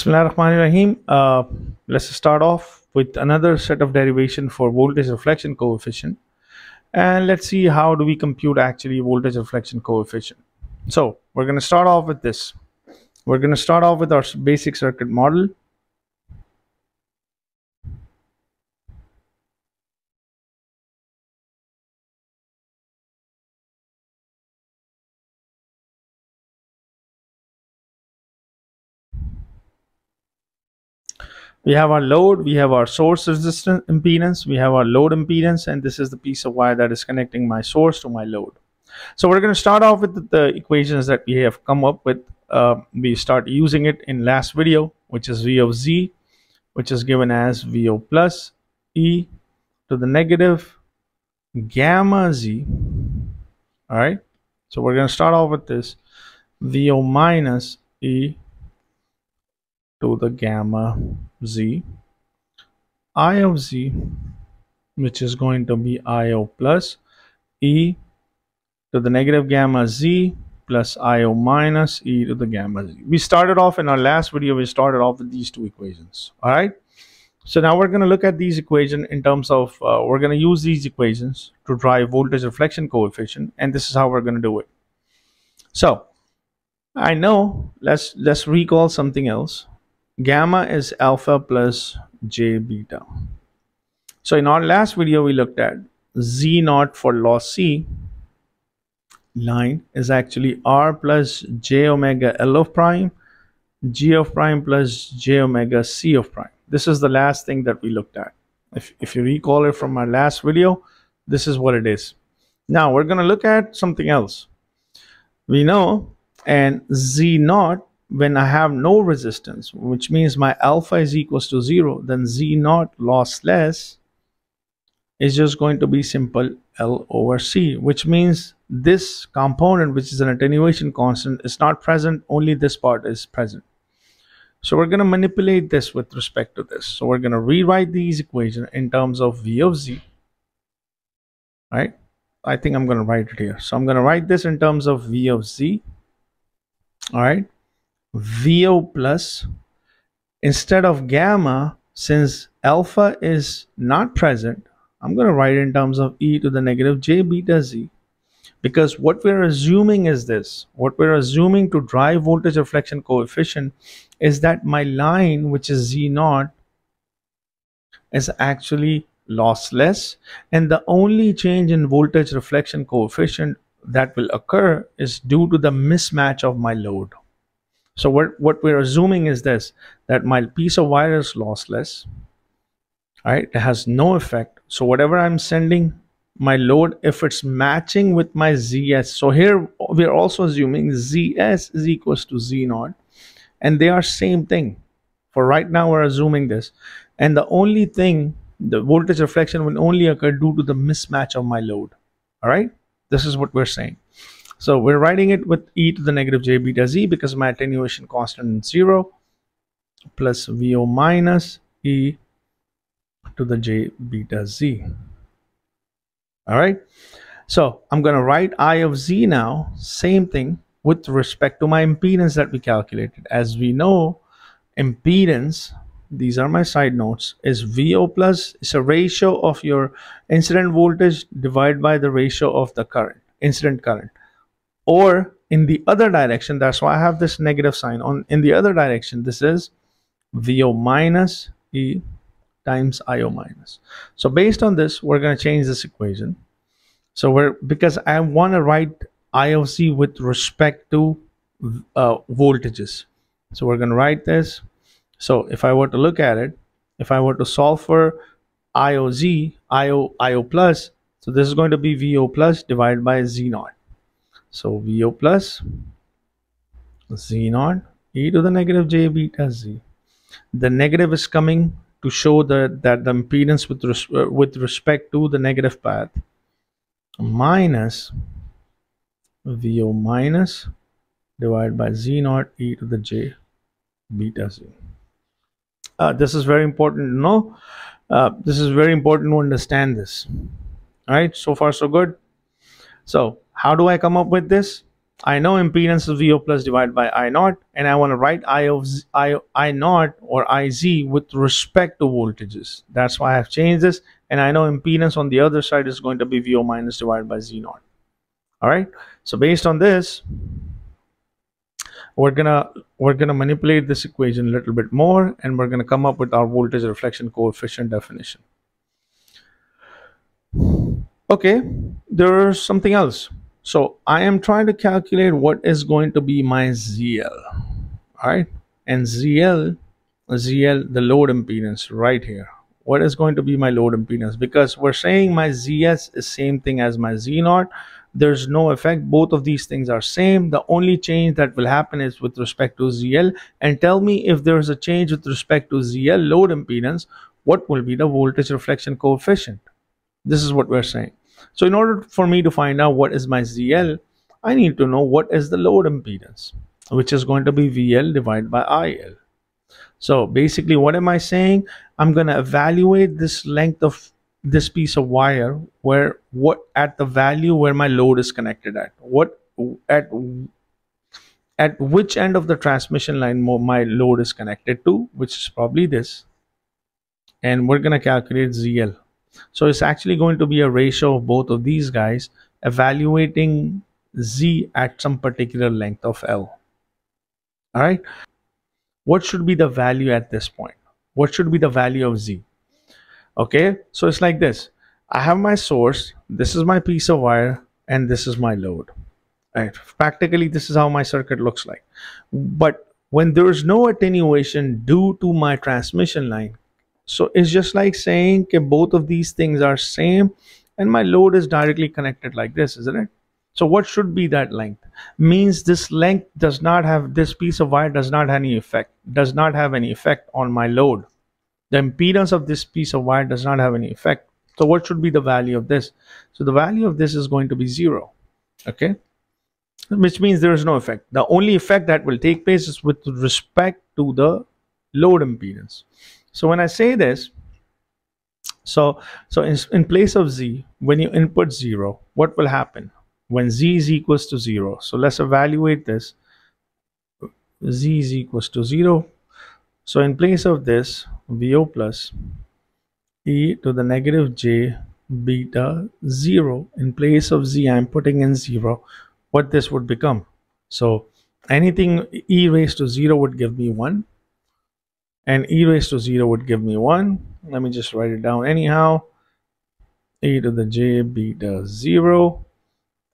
Bismillahirrahmanirrahim. Let's start off with another set of derivation for voltage reflection coefficient, and let's see how do we compute actually voltage reflection coefficient. So we're going to start off with this. We're going to start off with our basic circuit model. We have our load, we have our source resistance impedance, we have our load impedance, and this is the piece of wire that is connecting my source to my load. So we're going to start off with the equations that we have come up with. We start using it in last video, which is V of Z, which is given as VO plus e to the negative gamma Z. All right, so we're going to start off with this VO minus e to the gamma Z, I of Z, which is going to be IO plus e to the negative gamma Z plus IO minus e to the gamma Z. We started off in our last video, we started off with these two equations. All right, so now we're going to look at these equations in terms of we're going to use these equations to drive voltage reflection coefficient, and this is how we're going to do it. So I know, let's recall something else. Gamma is alpha plus j beta. So in our last video we looked at Z naught for lossy line is actually R plus j omega L of prime, G of prime plus j omega C of prime. This is the last thing that we looked at. If you recall it from our last video, this is what it is. Now we're going to look at something else. We know, and Z naught, when I have no resistance, which means my alpha is equals to 0, then Z naught lossless is just going to be simple L over C, which means this component, which is an attenuation constant, is not present, only this part is present. So we're going to manipulate this with respect to this. So we're going to rewrite these equations in terms of V of Z, right? I think I'm going to write it here. So I'm going to write this in terms of V of Z, all right? VO plus, instead of gamma, since alpha is not present, I'm going to write in terms of e to the negative j beta Z, because what we're assuming is this. What we're assuming to drive voltage reflection coefficient is that my line, which is Z naught, is actually lossless, and the only change in voltage reflection coefficient that will occur is due to the mismatch of my load. So what we're assuming is this, that my piece of wire is lossless, right? It has no effect. So whatever I'm sending my load, if it's matching with my Zs, so here we're also assuming Zs is equals to Z naught, and they are same thing. For right now, we're assuming this. And the only thing, the voltage reflection will only occur due to the mismatch of my load, all right? This is what we're saying. So we're writing it with e to the negative j beta Z, because my attenuation constant is 0, plus VO minus e to the j beta Z. All right. So I'm going to write I of Z now, same thing with respect to my impedance that we calculated. As we know, impedance, these are my side notes, is VO plus, it's a ratio of your incident voltage divided by the ratio of the current, incident current. Or in the other direction, that's why I have this negative sign on. In the other direction, this is VO minus e times IO minus. So based on this, we're going to change this equation. So we're, because I want to write I of Z with respect to voltages, so we're going to write this. So if I were to look at it, if I were to solve for I of Z, IO plus, so this is going to be VO plus divided by Z naught. So VO plus Z naught e to the negative j beta Z. The negative is coming to show that the impedance with respect to the negative path, minus VO minus divided by Z naught e to the j beta Z. This is very important to know. This is very important to understand this. All right, so far so good. So how do I come up with this? I know impedance of VO plus divided by I naught, and I want to write I naught or IZ with respect to voltages. That's why I've changed this, and I know impedance on the other side is going to be VO minus divided by Z naught. All right. So based on this, we're gonna manipulate this equation a little bit more, and we're gonna come up with our voltage reflection coefficient definition. Okay, there's something else. So I am trying to calculate what is going to be my ZL, all right? And ZL, the load impedance right here. What is going to be my load impedance? Because we're saying my ZS is same thing as my Z0. There's no effect. Both of these things are same. The only change that will happen is with respect to ZL. And tell me if there's a change with respect to ZL load impedance, what will be the voltage reflection coefficient? This is what we're saying. So in order for me to find out what is my ZL, I need to know what is the load impedance, which is going to be VL divided by IL. So basically, what am I saying? I'm going to evaluate this length of this piece of wire at the value where my load is connected at. At which end of the transmission line my load is connected to, which is probably this. And we're going to calculate ZL. So it's actually going to be a ratio of both of these guys, evaluating Z at some particular length of L. All right. What should be the value at this point? What should be the value of Z? Okay. So it's like this. I have my source. This is my piece of wire, and this is my load. All right. Practically, this is how my circuit looks like. But when there is no attenuation due to my transmission line, so it's just like saying that both of these things are same and my load is directly connected like this, isn't it? So what should be that length? Means this length does not have, this piece of wire does not have any effect, on my load. The impedance of this piece of wire does not have any effect. So what should be the value of this? So the value of this is going to be 0. Okay. Which means there is no effect. The only effect that will take place is with respect to the load impedance. So when I say this, so in place of Z, when you input 0, what will happen? When Z is equals to 0, so let's evaluate this. Z is equals to 0. So in place of this, VO plus e to the negative j beta 0. In place of Z, I'm putting in 0. What this would become? So anything e raised to 0 would give me 1. And e raised to 0 would give me 1. Let me just write it down anyhow. E to the j beta 0.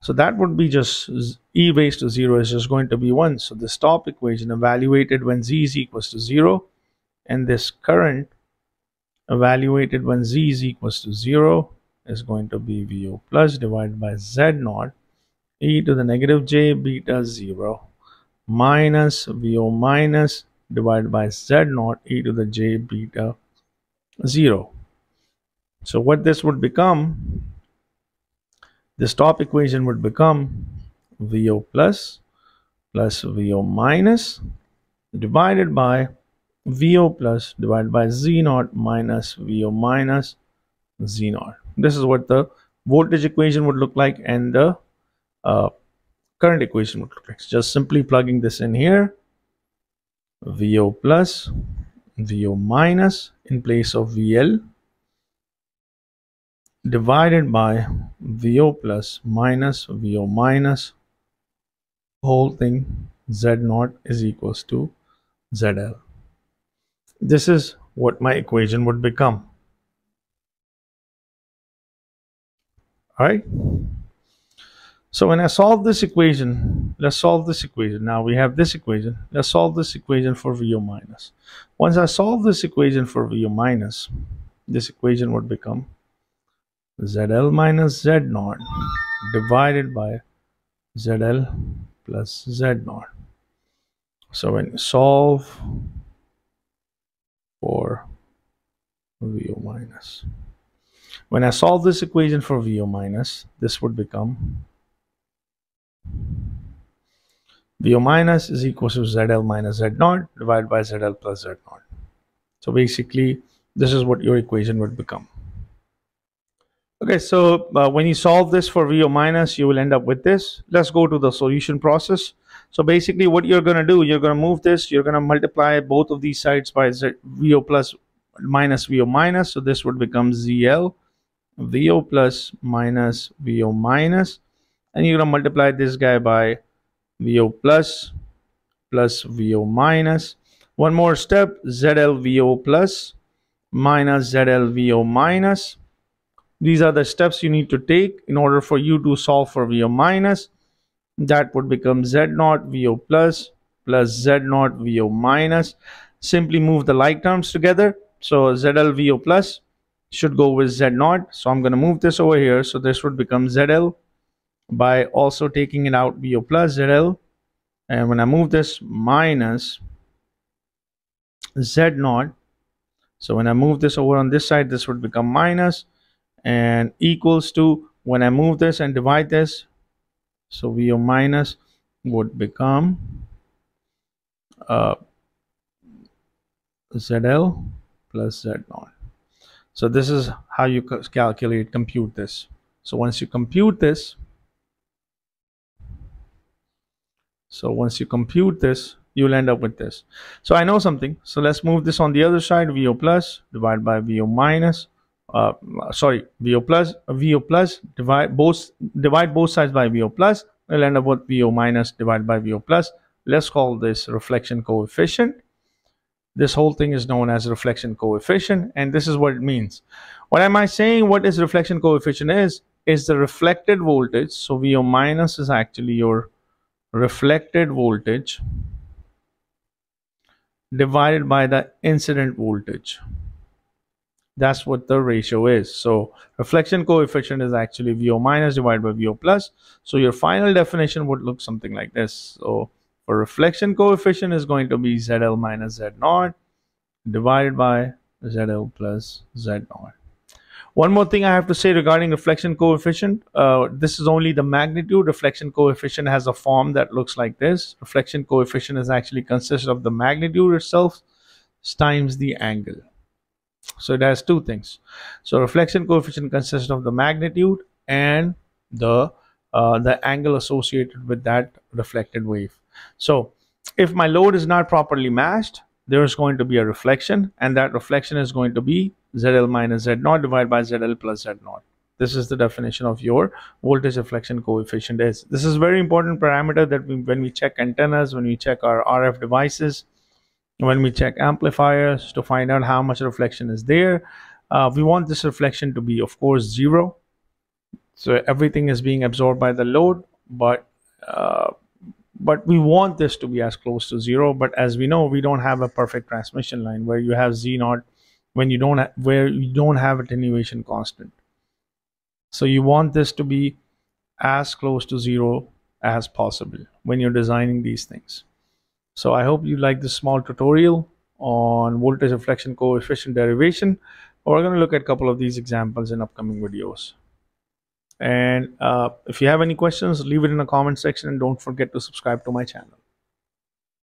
So that would be just e raised to 0 is just going to be 1. So this top equation evaluated when z is equals to 0. And this current evaluated when z is equals to 0 is going to be VO plus divided by Z naught e to the negative j beta 0 minus VO minus divided by Z naught e to the j beta 0. So what this would become, this top equation would become VO plus VO minus divided by VO plus divided by Z naught minus VO minus Z naught. This is what the voltage equation would look like, and the current equation would look like. So just simply plugging this in here. VO plus VO minus in place of VL divided by VO plus minus VO minus whole thing Z naught is equals to ZL. This is what my equation would become. All right. So when I solve this equation, let's solve this equation. Now we have this equation. Let's solve this equation for VO minus. Once I solve this equation for VO minus, this equation would become ZL minus Z naught divided by ZL plus Z naught. So when you solve for VO minus, when I solve this equation for VO minus, this would become VO minus is equal to ZL minus Z naught divided by ZL plus Z naught. So basically, this is what your equation would become. Okay, so when you solve this for VO minus, you will end up with this. Let's go to the solution process. So basically what you're going to do, you're going to move this, you're going to multiply both of these sides by VO plus minus VO minus. So this would become ZL, VO plus minus VO minus. And you're going to multiply this guy by VO plus plus VO minus. One more step, ZL VO plus minus ZL VO minus. These are the steps you need to take in order for you to solve for VO minus. That would become Z0 VO plus plus Z0 VO minus. Simply move the like terms together. So ZL VO plus should go with Z0. So I'm going to move this over here. So this would become ZL by also taking it out, VO plus ZL. And when I move this, minus Z0. So when I move this over on this side, this would become minus. And equals to, when I move this and divide this, so VO minus would become ZL plus Z0. So this is how you calculate, compute this. So once you compute this, you'll end up with this. So I know something. So let's move this on the other side, VO plus divided by VO minus. VO plus divide both sides by VO plus. We'll end up with VO minus divided by VO plus. Let's call this reflection coefficient. This whole thing is known as reflection coefficient, and this is what it means. What am I saying? What is reflection coefficient is the reflected voltage. So VO minus is actually your reflected voltage divided by the incident voltage. That's what the ratio is. So reflection coefficient is actually VO minus divided by VO plus. So your final definition would look something like this. So for reflection coefficient is going to be ZL minus Z0 divided by ZL plus Z0. One more thing I have to say regarding reflection coefficient. This is only the magnitude. Reflection coefficient has a form that looks like this. Reflection coefficient is actually consists of the magnitude itself times the angle. So it has two things. So reflection coefficient consists of the magnitude and the angle associated with that reflected wave. So if my load is not properly matched, there is going to be a reflection, and that reflection is going to be ZL minus Z0 divided by ZL plus Z0. This is the definition of your voltage reflection coefficient is. This is a very important parameter that when we check antennas, when we check our RF devices, when we check amplifiers to find out how much reflection is there, we want this reflection to be, of course, zero. So everything is being absorbed by the load, but we want this to be as close to zero. But as we know, we don't have a perfect transmission line where you have Z0 where you don't have attenuation constant. So you want this to be as close to zero as possible when you're designing these things. So I hope you like this small tutorial on voltage reflection coefficient derivation. We're going to look at a couple of these examples in upcoming videos. And if you have any questions, leave it in the comment section, and don't forget to subscribe to my channel.